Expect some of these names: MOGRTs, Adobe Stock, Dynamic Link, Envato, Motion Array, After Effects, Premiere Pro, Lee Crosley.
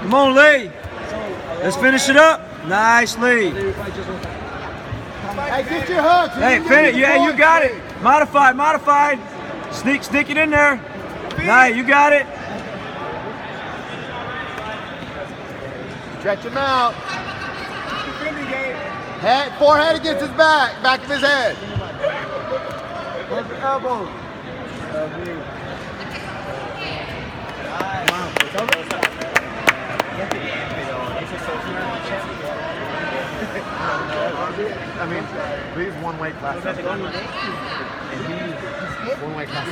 Come on, Lee. Let's finish it up. Nice, Lee. Hey, get your hooks. Hey, finish. Yeah, you got it. Modified, modified. Stick it in there. Nice, you got it. Stretch him out. Head, forehead against his back. Back of his head. Those elbows. I mean, he's one-way class.